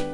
You